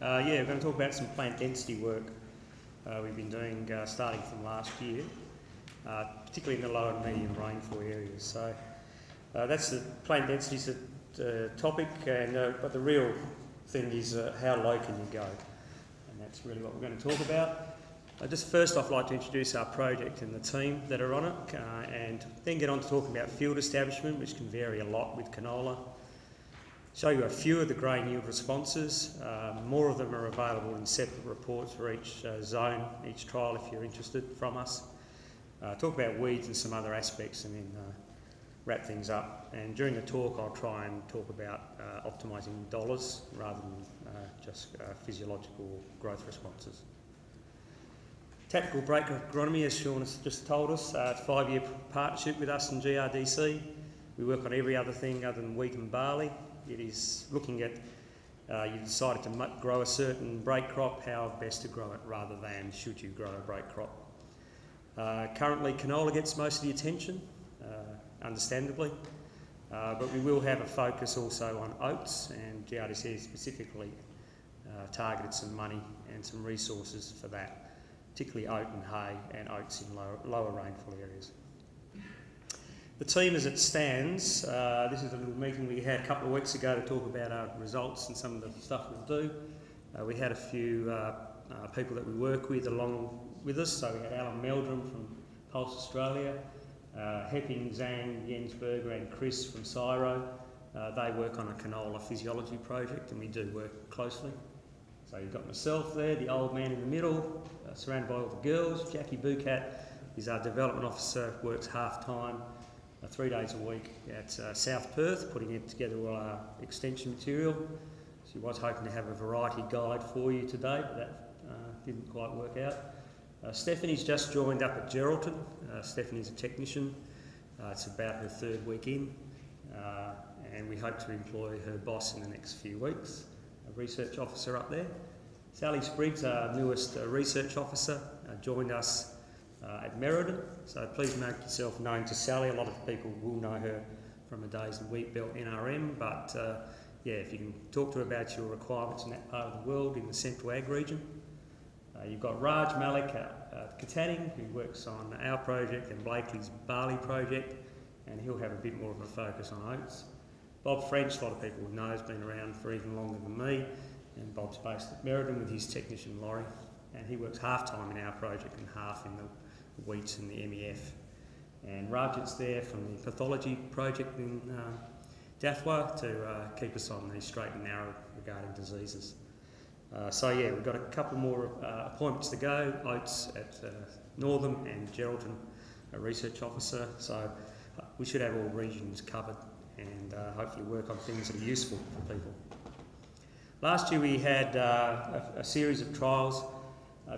Yeah, we're going to talk about some plant density work we've been doing starting from last year, particularly in the low and medium rainfall areas. So that's the plant density topic, and, but the real thing is how low can you go? And that's really what we're going to talk about. Just first off, I'd like to introduce our project and the team that are on it, and then get on to talking about field establishment, which can vary a lot with canola. Show you a few of the grain yield responses. More of them are available in separate reports for each zone, each trial, if you're interested from us. Talk about weeds and some other aspects, and then wrap things up. And during the talk, I'll try and talk about optimising dollars rather than just physiological growth responses. Tactical Break Agronomy, as Sean has just told us, it's a 5-year partnership with us and GRDC. We work on every other thing other than wheat and barley. It is looking at, you've decided to grow a certain break crop, how best to grow it rather than should you grow a break crop. Currently canola gets most of the attention, understandably, but we will have a focus also on oats, and GRDC has specifically targeted some money and some resources for that, particularly oat and hay and oats in lower rainfall areas. The team as it stands, this is a little meeting we had a couple of weeks ago to talk about our results and some of the stuff we'll do. We had a few people that we work with along with us, so we had Alan Meldrum from Pulse Australia, Heping Zhang, Jensberger and Chris from CSIRO. They work on a canola physiology project and we do work closely. So you've got myself there, the old man in the middle, surrounded by all the girls. Jackie Bukat is our development officer, works half-time, 3 days a week at South Perth, putting it together all our extension material. She was hoping to have a variety guide for you today, but that didn't quite work out. Stephanie's just joined up at Geraldton. Stephanie's a technician. It's about her third week in, and we hope to employ her boss in the next few weeks, a research officer up there. Sally Spriggs, our newest research officer, joined us at Meriden, so please make yourself known to Sally. A lot of people will know her from her days in Wheatbelt NRM, but yeah, if you can talk to her about your requirements in that part of the world, in the central ag region. You've got Raj Malik at Katanning, who works on our project and Blakely's barley project, and he'll have a bit more of a focus on oats. Bob French, a lot of people know, has been around for even longer than me, and Bob's based at Meriden with his technician Laurie, and he works half-time in our project and half in the wheat and the MEF. And Rajit's there from the pathology project in DAFWA to keep us on the straight and narrow regarding diseases. So yeah, we've got a couple more appointments to go, oats at Northam and Geraldton, a research officer. So we should have all regions covered and hopefully work on things that are useful for people. Last year we had a series of trials,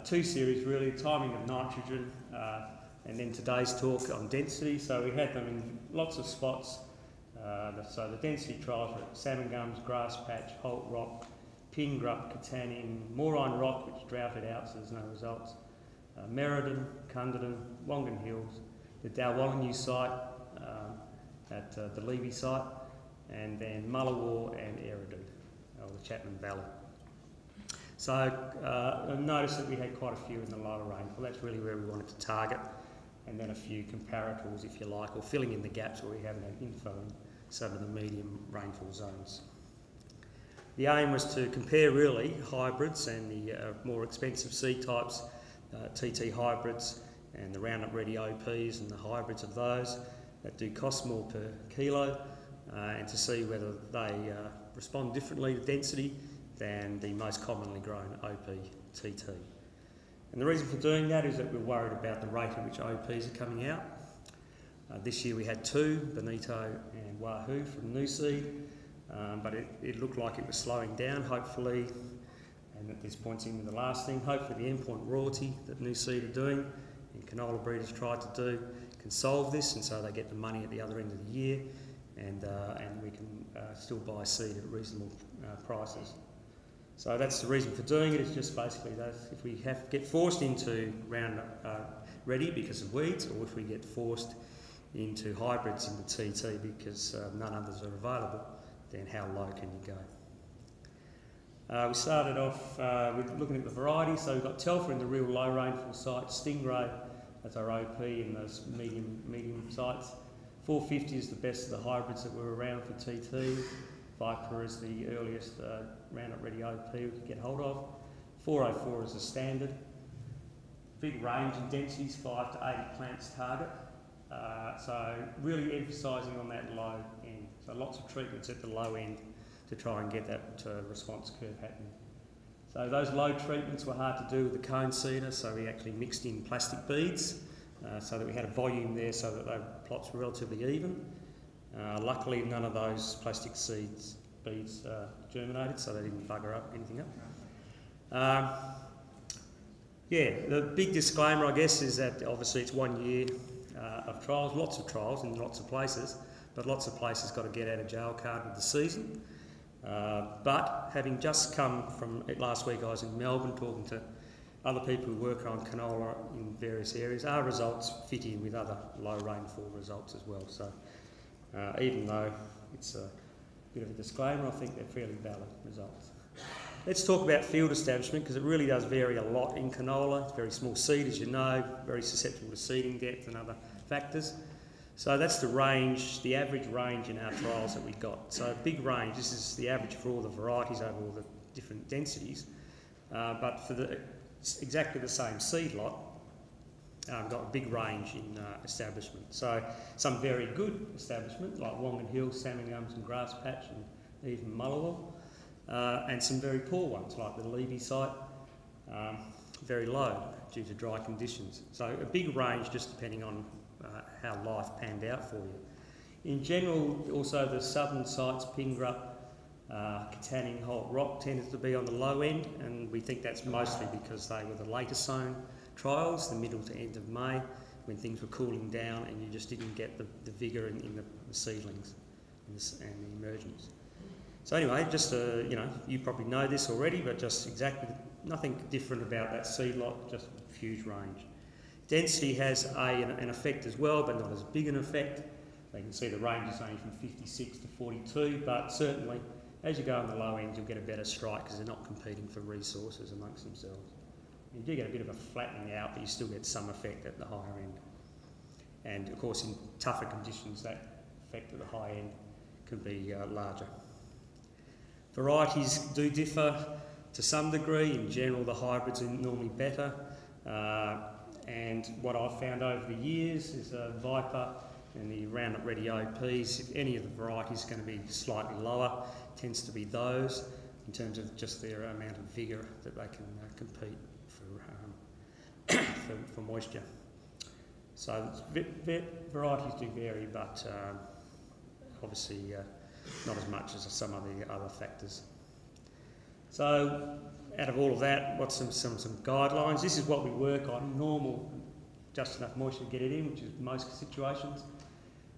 two series really, timing of nitrogen and then today's talk on density. So we had them in lots of spots. So the density trials were at Salmon Gums, Grass Patch, Holt Rock, Pingrup, Katanning, Moorine Rock, which droughted out so there's no results, Meriden, Cunderdin, Wongan Hills, the Dalwallinu site at the Levy site, and then Mullewa and Eridu, or the Chapman Valley. So I noticed that we had quite a few in the lower rainfall. That's really where we wanted to target, and then a few comparators, if you like, or filling in the gaps where we haven't had info in some of the medium rainfall zones. The aim was to compare really hybrids and the more expensive seed types, TT hybrids and the Roundup Ready OPs and the hybrids of those that do cost more per kilo, and to see whether they respond differently to density than the most commonly grown OP TT. And the reason for doing that is that we're worried about the rate at which OPs are coming out. This year we had two, Benito and Wahoo from New Seed, but it looked like it was slowing down, hopefully, and at this point in the last thing, hopefully the endpoint royalty that New Seed are doing and canola breeders tried to do can solve this, and so they get the money at the other end of the year, and we can still buy seed at reasonable prices. So that's the reason for doing it. It's just basically that if we get forced into Roundup Ready because of weeds, or if we get forced into hybrids in the TT because none others are available, then how low can you go? We started off with looking at the variety, so we've got Telfer in the real low rainfall sites, Stingray, that's our OP in those medium sites. 450 is the best of the hybrids that were around for TT. Viper is the earliest Roundup Ready OP we could get hold of. 404 is the standard. Big range in densities, 5 to 8 plants target. So really emphasising on that low end. So lots of treatments at the low end to try and get that response curve happening. So those low treatments were hard to do with the cone seeder, so we actually mixed in plastic beads so that we had a volume there so that the plots were relatively even. Luckily none of those plastic beads germinated, so they didn't bugger up anything up. Yeah, the big disclaimer I guess is that obviously it's 1 year of trials, lots of trials in lots of places, but lots of places got to get out of jail card with the season. But having just come from last week, I was in Melbourne talking to other people who work on canola in various areas. Our results fit in with other low rainfall results as well. So even though it's a bit of a disclaimer, I think they're fairly valid results. Let's talk about field establishment, because it really does vary a lot in canola. It's very small seed, as you know, very susceptible to seeding depth and other factors. So that's the range, the average range in our trials that we got. So big range, this is the average for all the varieties over all the different densities. But for exactly the same seed lot, got a big range in establishment. So some very good establishment, like Wongan Hill, Salmon Gums and Grass Patch and even Mullewa. And some very poor ones, like the Levy site, very low due to dry conditions. So a big range just depending on how life panned out for you. In general, also the southern sites, Pingrup, Katanning, Holt Rock, tended to be on the low end, and we think that's mostly because they were the later sown trials, the middle to end of May, when things were cooling down and you just didn't get the vigour in the seedlings and the emergence. So anyway, just you probably know this already, but just exactly nothing different about that seed lot, just a huge range. Density has an effect as well, but not as big an effect. So you can see the range is only from 56 to 42, but certainly as you go on the low end, you'll get a better strike because they're not competing for resources amongst themselves. You do get a bit of a flattening out, but you still get some effect at the higher end. And of course, in tougher conditions, that effect at the high end can be larger. Varieties do differ to some degree. In general, the hybrids are normally better. And what I've found over the years is Viper and the Roundup Ready OPs, if any of the varieties are going to be slightly lower, tends to be those in terms of just their amount of vigour that they can compete for, for moisture. So varieties do vary, but obviously not as much as some of the other factors. So out of all of that, what's some guidelines? This is what we work on, normal, just enough moisture to get it in, which is most situations.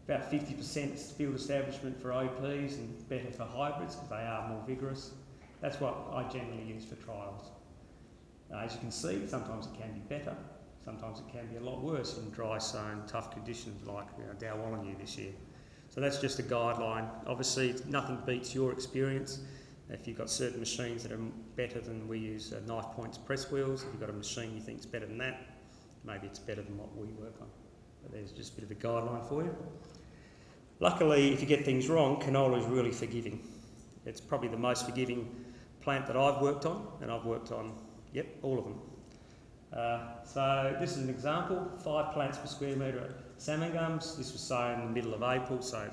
About 50% field establishment for OPs and better for hybrids because they are more vigorous. That's what I generally use for trials. As you can see, sometimes it can be better, sometimes it can be a lot worse in dry sown, tough conditions like Dalwallinu this year. So that's just a guideline. Obviously, nothing beats your experience. If you've got certain machines that are better than we use, knife points, press wheels, if you've got a machine you think is better than that, maybe it's better than what we work on. But there's just a bit of a guideline for you. Luckily, if you get things wrong, canola is really forgiving. It's probably the most forgiving plant that I've worked on, and I've worked on, yep, all of them. So this is an example, 5 plants per square metre at Salmon Gums. This was sown in the middle of April, so it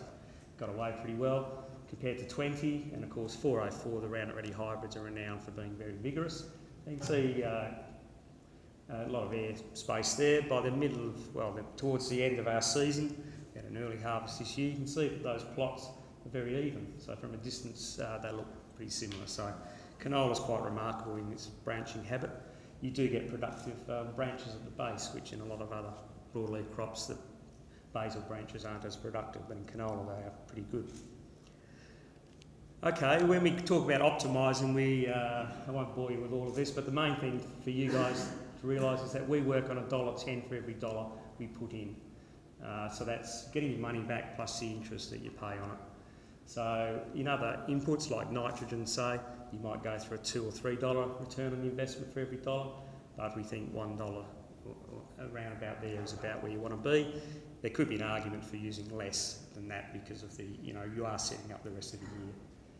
got away pretty well, compared to 20, and of course 404, the Roundup Ready hybrids are renowned for being very vigorous. You can see a lot of air space there. By the middle of, towards the end of our season, we had an early harvest this year, you can see that those plots are very even. So from a distance, they look pretty similar. So canola is quite remarkable in its branching habit. You do get productive branches at the base, which in a lot of other broadleaf crops, the basal branches aren't as productive, but in canola they are pretty good. Okay, when we talk about optimising, I won't bore you with all of this, but the main thing for you guys to realise is that we work on $1.10 for every dollar we put in. So that's getting your money back plus the interest that you pay on it. So in other inputs like nitrogen, say, you might go for a $2 or $3 return on investment for every dollar, but we think $1 around about there is about where you want to be. There could be an argument for using less than that because of the, you know, you are setting up the rest of the year.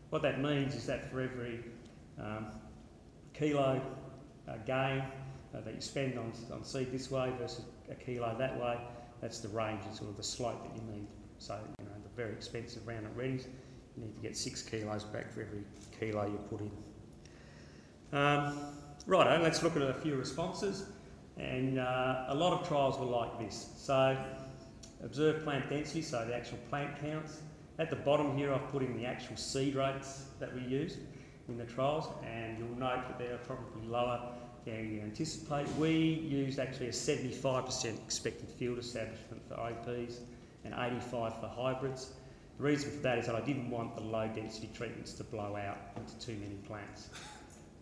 What that means is that for every kilo gain that you spend on seed this way versus a kilo that way, that's the range and sort of the slope that you need. So, you know, the very expensive round and readies, you need to get 6 kilos back for every kilo you put in. Righto, let's look at a few responses. And a lot of trials were like this. So, observed plant density, so the actual plant counts. At the bottom here, I've put in the actual seed rates that we used in the trials, and you'll note that they are probably lower than you anticipate. We used actually a 75% expected field establishment for OPs and 85% for hybrids. The reason for that is that I didn't want the low density treatments to blow out into too many plants.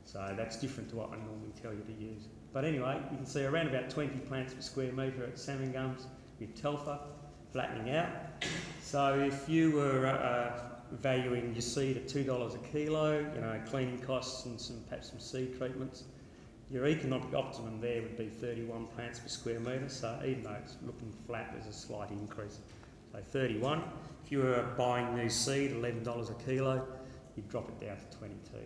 So that's different to what I normally tell you to use. But anyway, you can see around about 20 plants per square metre at Salmon Gums with Telfer flattening out. So if you were valuing your seed at $2 a kilo, you know, cleaning costs and some, perhaps some seed treatments, your economic optimum there would be 31 plants per square metre. So even though it's looking flat, there's a slight increase. So 31. If you were buying new seed, $11 a kilo, you'd drop it down to 22,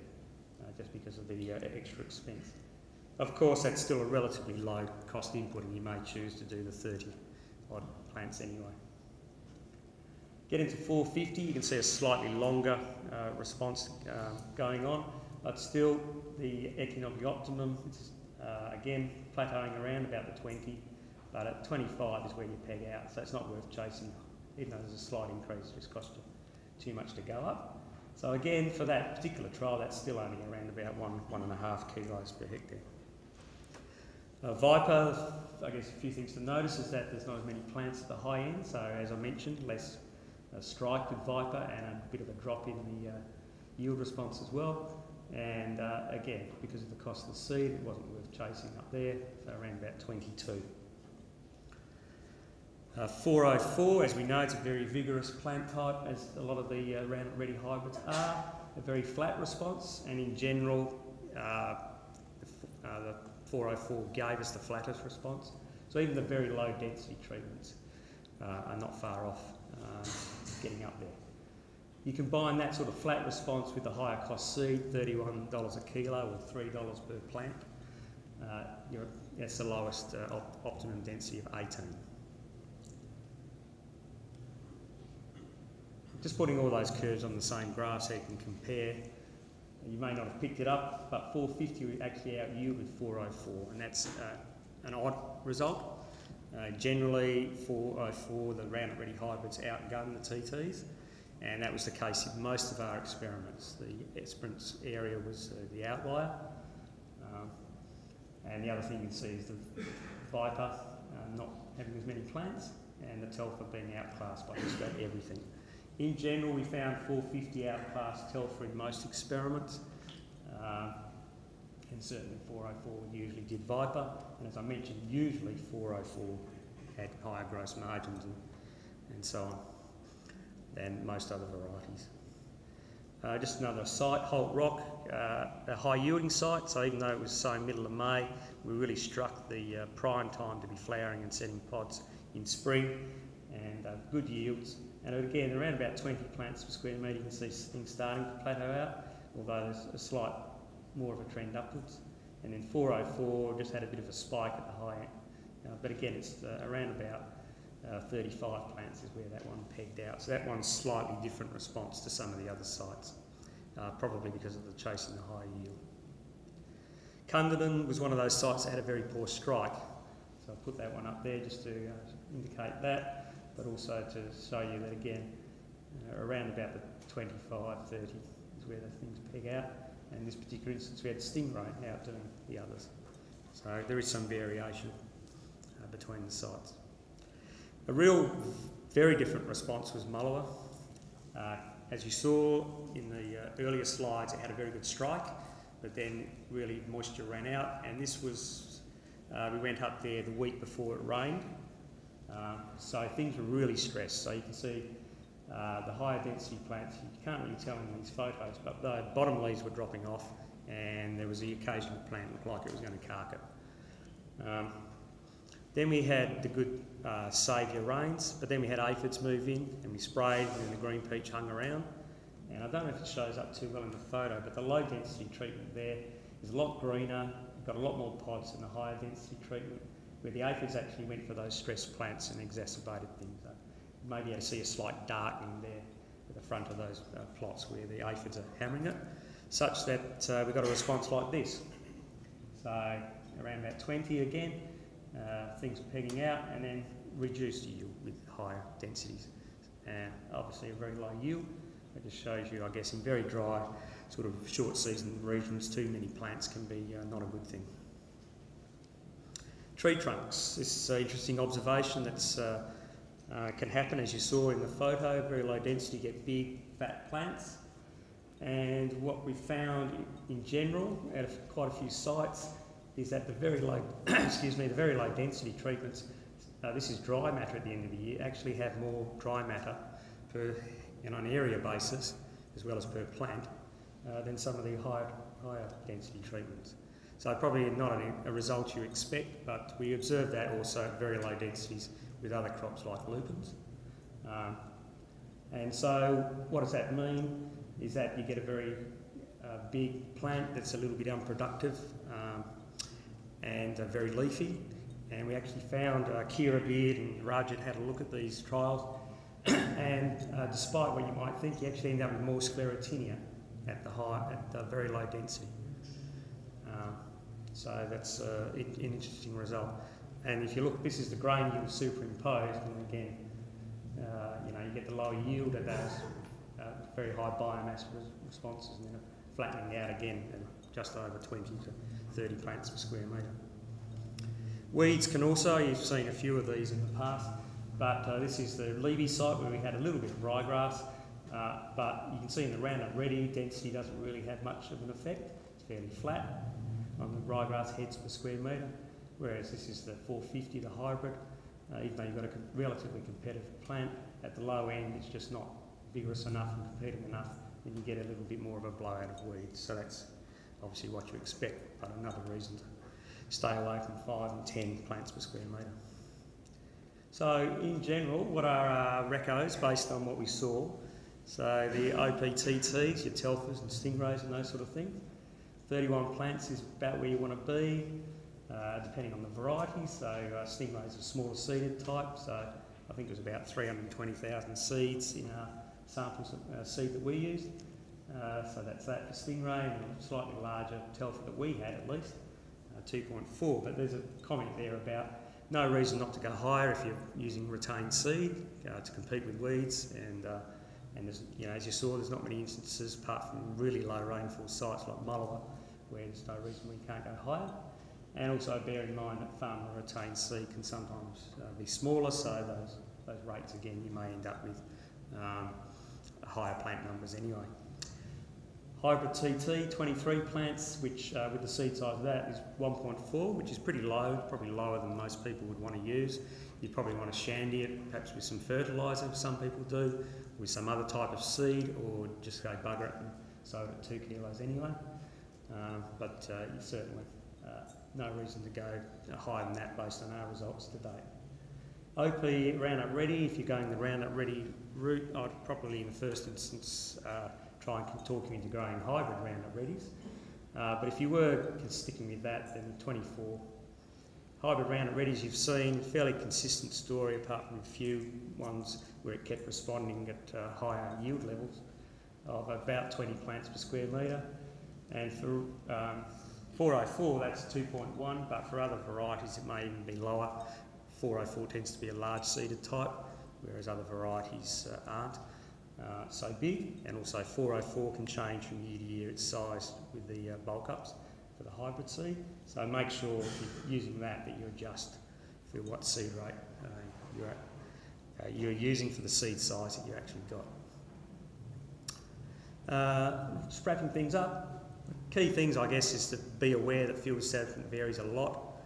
just because of the extra expense. Of course, that's still a relatively low cost input, and you may choose to do the 30-odd plants anyway. Get into 450, you can see a slightly longer response going on, but still the economic optimum is again plateauing around about the 20, but at 25 is where you peg out, so it's not worth chasing, even though there's a slight increase, it just cost you too much to go up. So again, for that particular trial, that's still only around about 1.5 kilos per hectare. Viper, I guess a few things to notice is that there's not as many plants at the high end, so as I mentioned, less strike with Viper and a bit of a drop in the yield response as well. And again, because of the cost of the seed, it wasn't worth chasing up there, so around about 22. 404, as we know, it's a very vigorous plant type, as a lot of the Roundup Ready hybrids are. A very flat response, and in general, the 404 gave us the flattest response. So even the very low density treatments are not far off getting up there. You combine that sort of flat response with the higher cost seed, $31 a kilo or $3 per plant, that's the lowest optimum density of 18. Just putting all those curves on the same graph so you can compare. You may not have picked it up, but 450 actually outyielded 404, and that's an odd result. Generally, 404, the Roundup Ready hybrids outgun the TTs, and that was the case in most of our experiments. The experience area was the outlier. And the other thing you can see is the Viper not having as many plants, and the Telfer being outclassed by just about everything. In general, we found 450 outclassed Telfer in most experiments, and certainly 404 usually did Viper, and as I mentioned, usually 404 had higher gross margins and so on than most other varieties. Just another site, Holt Rock, a high yielding site, so even though it was sown middle of May, we really struck the prime time to be flowering and setting pods in spring, and good yields, and again around about 20 plants per square metre. You can see things starting to plateau out, although there's a slight more of a trend upwards, and then 404 just had a bit of a spike at the high end, but again it's around about 35 plants is where that one pegged out, so that one's slightly different response to some of the other sites, probably because of the chase and the high yield. Cunderdin was one of those sites that had a very poor strike, so I put that one up there just to indicate that, but also to show you that again around about the 25-30 is where the things peg out. And in this particular instance, we had Stingray out doing the others. So there is some variation between the sites. A real, very different response was Mullewa. As you saw in the earlier slides, it had a very good strike, but then really moisture ran out. And this was, we went up there the week before it rained. So things were really stressed. So you can see The higher density plants, you can't really tell in these photos, but the bottom leaves were dropping off and there was the occasional plant looked like it was going to cark it. Then we had the good saviour rains, but then we had aphids move in and we sprayed and the green peach hung around. And I don't know if it shows up too well in the photo, but the low density treatment there is a lot greener, got a lot more pods than the higher density treatment, where the aphids actually went for those stressed plants and exacerbated things. So maybe I see a slight darkening there at the front of those plots where the aphids are hammering it, such that we got a response like this. So around about 20 again, things pegging out and then reduced yield with higher densities. Obviously a very low yield. It just shows you, I guess, in very dry, sort of short season regions, too many plants can be not a good thing. Tree trunks. This is an interesting observation that can happen, as you saw in the photo. Very low density, get big, fat plants. And what we found in general at quite a few sites is that the very low, excuse me, the very low density treatments. This is dry matter at the end of the year. Actually, have more dry matter per and on an area basis, as well as per plant, than some of the higher density treatments. So probably not a result you expect, but we observe that also at very low densities with other crops like lupins. And so what does that mean? Is that you get a very big plant that's a little bit unproductive and very leafy. And we actually found Kira Beard and Rajat had a look at these trials. And despite what you might think, you actually end up with more sclerotinia at the very low density. So that's an interesting result. And if you look, this is the grain yield superimposed, and again, you know, you get the lower yield at those very high biomass responses, and then flattening out again, at just over 20 to 30 plants per square metre. Weeds can also, you've seen a few of these in the past. But this is the Levy site where we had a little bit of ryegrass, but you can see in the Roundup Ready, density doesn't really have much of an effect. It's fairly flat on the ryegrass heads per square metre, whereas this is the 450, the hybrid. Even though you've got a relatively competitive plant, at the low end it's just not vigorous enough and competing enough, and you get a little bit more of a blowout of weeds. So that's obviously what you expect, but another reason to stay away from 5 and 10 plants per square metre. So in general, what are our recos based on what we saw? So the OPTTs, your Telfers and Stingrays and those sort of things. 31 plants is about where you want to be, depending on the variety. So Stingrays are smaller seeded type, so I think it was about 320,000 seeds in our samples of seed that we used. So that's that for Stingray, and a slightly larger Telfer that we had at least, 2.4. But there's a comment there about no reason not to go higher if you're using retained seed to compete with weeds, and there's, you know, as you saw, there's not many instances apart from really low rainfall sites like Mullewa where there's no reason we can't go higher. And also bear in mind that farmer retained seed can sometimes be smaller, so those rates again you may end up with higher plant numbers anyway. Hybrid TT, 23 plants, which with the seed size of that is 1.4, which is pretty low, probably lower than most people would want to use. You'd probably want to shandy it, perhaps with some fertiliser, some people do, with some other type of seed, or just go bugger it and sow it at 2 kilos anyway. But you certainly no reason to go higher than that based on our results to date. OP Roundup Ready, if you're going the Roundup Ready route, I'd probably in the first instance try and talk you into growing hybrid Roundup Readies. But if you were sticking with that, then 24. Hybrid Roundup Readies you've seen, fairly consistent story apart from a few ones where it kept responding at higher yield levels of about 20 plants per square metre. And for 404 that's 2.1, but for other varieties it may even be lower. 404 tends to be a large seeded type, whereas other varieties aren't. So big, and also 404 can change from year to year its size with the bulk ups for the hybrid seed. So make sure if you're using that you adjust for what seed rate you're using for the seed size that you actually got. Just wrapping things up, key things I guess is to be aware that field establishment varies a lot.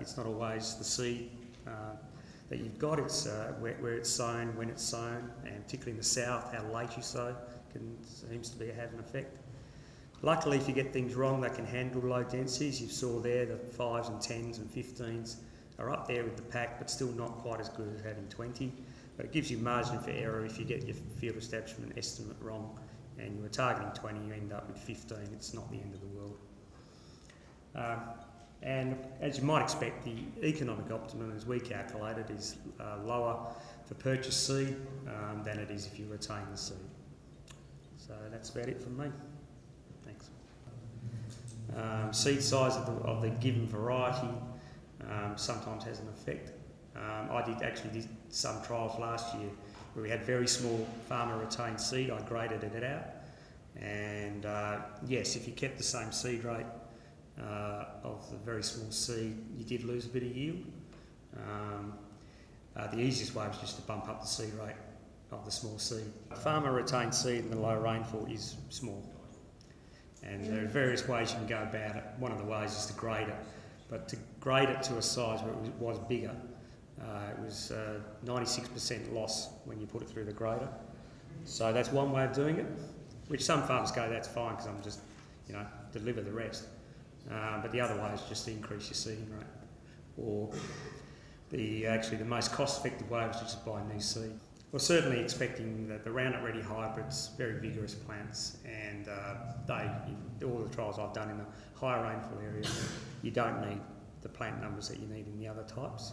It's not always the seed that you've got. It's where it's sown, when it's sown, and particularly in the south, how late you sow seems to be have an effect. Luckily, if you get things wrong, they can handle low densities. You saw there the 5s and 10s and 15s are up there with the pack, but still not quite as good as having 20. But it gives you margin for error if you get your field establishment estimate wrong and you were targeting 20, you end up with 15. It's not the end of the world. And as you might expect, the economic optimum, as we calculate it, is lower for purchase seed than it is if you retain the seed. So that's about it from me. Thanks. Seed size of the given variety sometimes has an effect. I did some trials last year where we had very small farmer retained seed. I graded it out, and yes, if you kept the same seed rate of the very small seed, you did lose a bit of yield. The easiest way was just to bump up the seed rate of the small seed. Farmer retained seed in the low rainfall is small, and there are various ways you can go about it. One of the ways is to grade it, but to grade it to a size where it was bigger, it was 96% loss when you put it through the grader. So that's one way of doing it, which some farmers go, that's fine because I'm just, you know, deliver the rest. But the other way is just to increase your seeding rate. Or actually the most cost-effective way was to just buy new seed. We're certainly expecting that the Roundup Ready hybrids, very vigorous plants, and all the trials I've done in the high rainfall areas, you don't need the plant numbers that you need in the other types.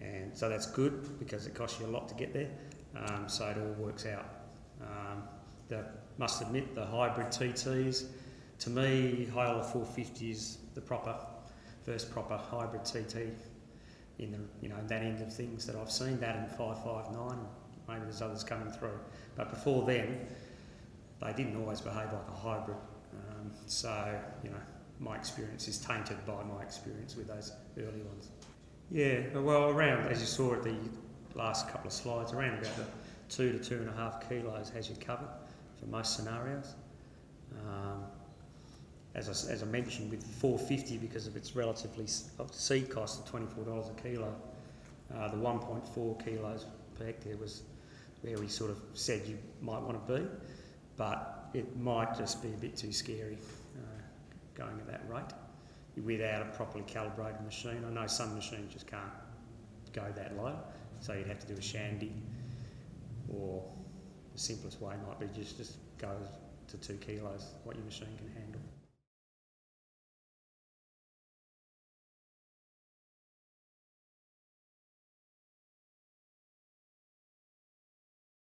And so that's good because it costs you a lot to get there, so it all works out. I must admit, the hybrid TTs, to me, Hyola 450 is the first proper hybrid TT in the, you know, that end of things that I've seen, that and 559, maybe there's others coming through. But before then, they didn't always behave like a hybrid. So, you know, my experience is tainted by my experience with those early ones. Yeah, well, around, as you saw at the last couple of slides, around about the 2 to 2.5 kilos has you covered for most scenarios. As I mentioned, with 450, because of its relatively seed cost of $24 a kilo, the 1.4 kilos per hectare was where we sort of said you might want to be, but it might just be a bit too scary going at that rate without a properly calibrated machine. I know some machines just can't go that low, so you'd have to do a shandy, or the simplest way might be just go to 2 kilos, what your machine can handle.